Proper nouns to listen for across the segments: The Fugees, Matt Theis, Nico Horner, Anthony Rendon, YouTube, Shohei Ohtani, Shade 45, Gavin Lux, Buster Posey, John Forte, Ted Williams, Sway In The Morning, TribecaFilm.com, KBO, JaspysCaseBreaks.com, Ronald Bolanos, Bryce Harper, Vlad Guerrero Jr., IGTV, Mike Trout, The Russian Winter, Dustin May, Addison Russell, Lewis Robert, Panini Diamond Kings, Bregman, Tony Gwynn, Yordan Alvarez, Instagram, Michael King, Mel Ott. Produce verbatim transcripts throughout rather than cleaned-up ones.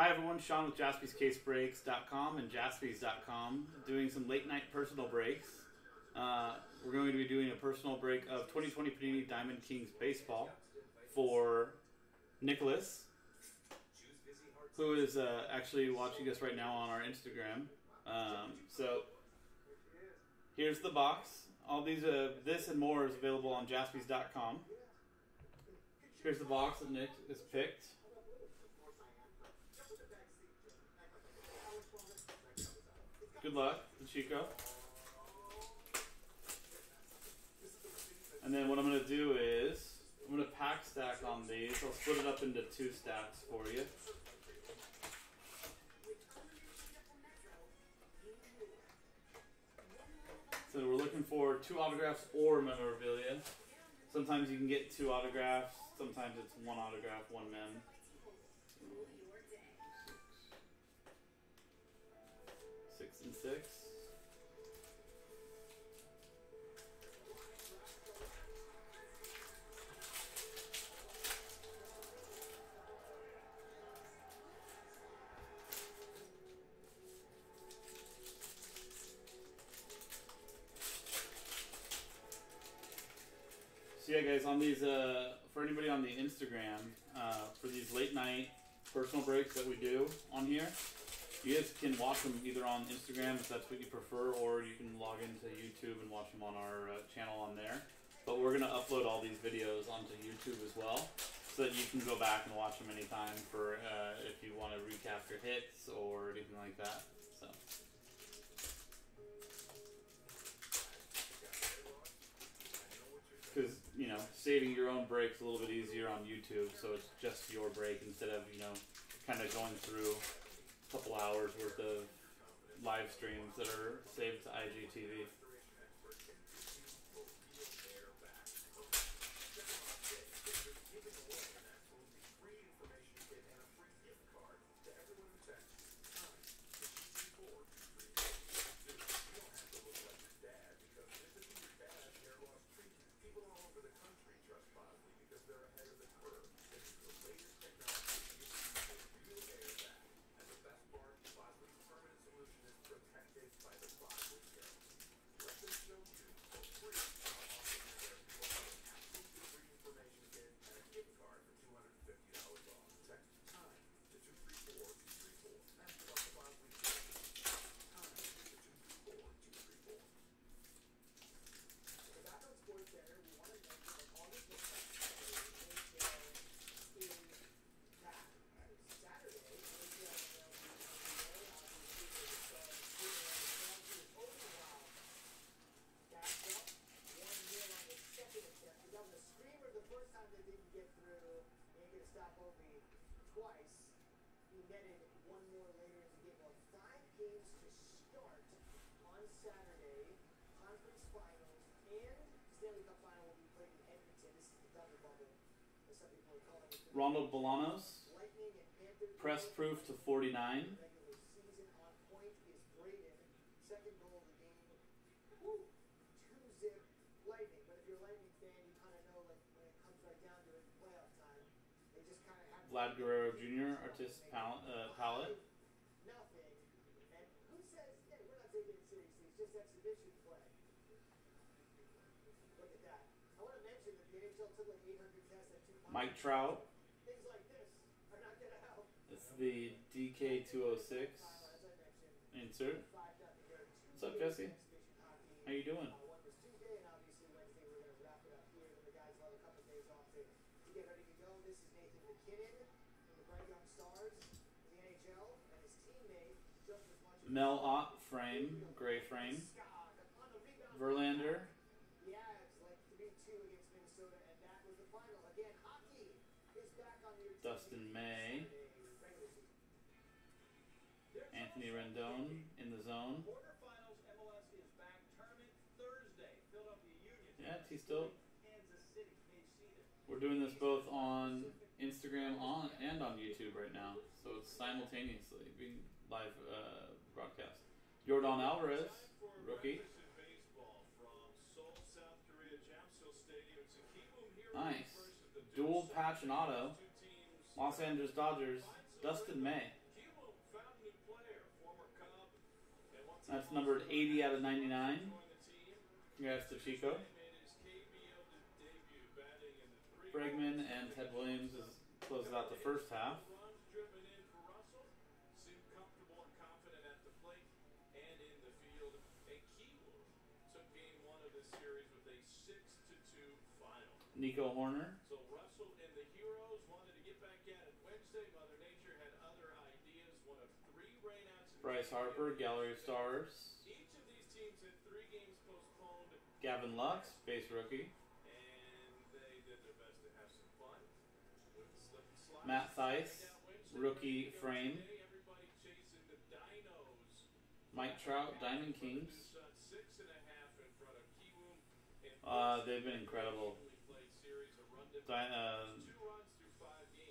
Hi everyone, Sean with Jaspys Case Breaks dot com and Jaspys dot com, doing some late night personal breaks. Uh, we're going to be doing a personal break of twenty twenty Panini Diamond Kings Baseball for Nicholas, who is uh, actually watching us right now on our Instagram. Um, so here's the box. All these, uh, this and more is available on Jaspys dot com. Here's the box that Nick has picked. Good luck to Chico. And then what I'm going to do is, I'm going to pack stack on these. I'll split it up into two stacks for you. So we're looking for two autographs or memorabilia. Sometimes you can get two autographs. Sometimes it's one autograph, one mem. And six. So yeah, guys, on these, uh, for anybody on the Instagram, uh, for these late night personal breaks that we do on here, you guys can watch them either on Instagram if that's what you prefer, or you can log into YouTube and watch them on our uh, channel on there. But we're going to upload all these videos onto YouTube as well, so that you can go back and watch them anytime for uh, if you want to recap your hits or anything like that. So. Because, you know, saving your own break's a little bit easier on YouTube, so it's just your break instead of, you know, kind of going through couple hours worth of live streams that are saved to I G T V. Ronald Bolanos, press proof to forty-nine. Vlad Guerrero Junior, artist palette. Uh, palette. Mike Trout. It's the D K two oh six insert. What's up, Jesse? How you doing? Mel Ott frame, gray frame. Verlander. Dustin May, Anthony Rendon in the zone. Yeah, he's still. We're doing this both on Instagram on and on YouTube right now, so it's simultaneously being live uh, broadcast. Yordan Alvarez, rookie. Nice dual patch and auto. Los Angeles Dodgers, Dustin May. That's numbered eighty out of ninety-nine. Congrats to Chico. Bregman and Ted Williams is closes out the first half. Nico Horner. So Russell and the Heroes wanted to get back at it Wednesday. Mother Nature had other ideas. One of three rainouts. Bryce Harper, Gallery of Stars. Each of these teams had three games postponed. Gavin Lux, base rookie. And they did their best to have some fun. With slip and slide. Matt Theis, rookie frame. Everybody chasing the Dinos. Mike Trout, Diamond Kings. Uh, they've been incredible. Uh,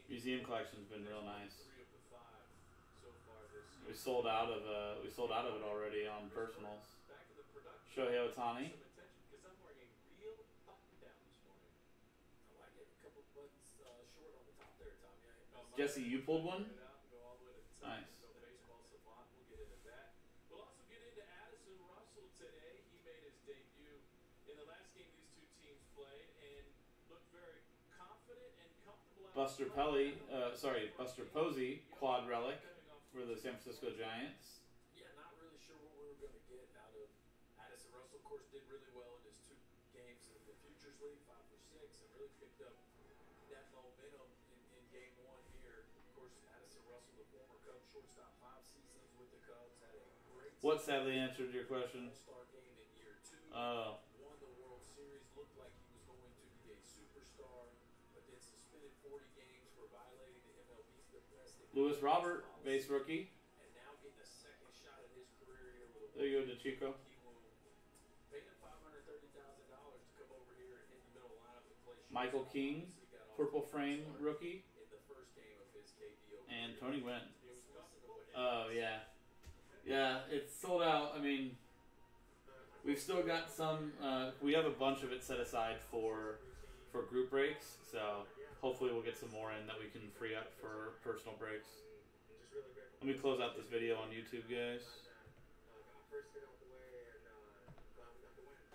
museum collection's been real nice. We sold out of uh, we sold out of it already on personals. Shohei Ohtani. Jesse, you pulled one. Nice. We'll also get into Addison Russell today. He made his debut in the last game these two teams played and looked very confident and comfortable. Buster Pelly, uh, sorry, Buster Posey, quad relic for the San Francisco Giants. Yeah, not really sure what we were going to get out of Addison Russell. Of course, did really well in his two games in the Futures League, five for six, and really picked up that momentum in, in game one here. Of course, Addison Russell, the former Cubs shortstop, five seasons with the Cubs, had a great. What sadly answered your question? All-star game in year two. Oh. Lewis Robert, base rookie. And now getting the second shot at his career here. There you go, DeChico. Michael King, purple frame rookie. In the first game of his K B O. And Tony Gwynn. Oh yeah, yeah. It's sold out. I mean, we've still got some. Uh, we have a bunch of it set aside for for group breaks. So. Hopefully we'll get some more in that we can free up for personal breaks. Let me close out this video on YouTube, guys.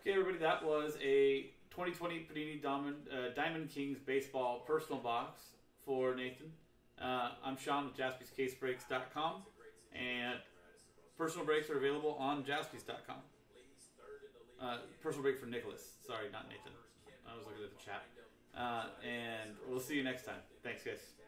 Okay, everybody, that was a twenty twenty Panini Diamond, uh, Diamond Kings Baseball Personal Box for Nathan. Uh, I'm Sean with Jaspys Case Breaks dot com, and personal breaks are available on Jaspys dot com. Uh, personal break for Nicholas. Sorry, not Nathan. I was looking at the chat. Uh, and we'll see you next time. Thanks, guys.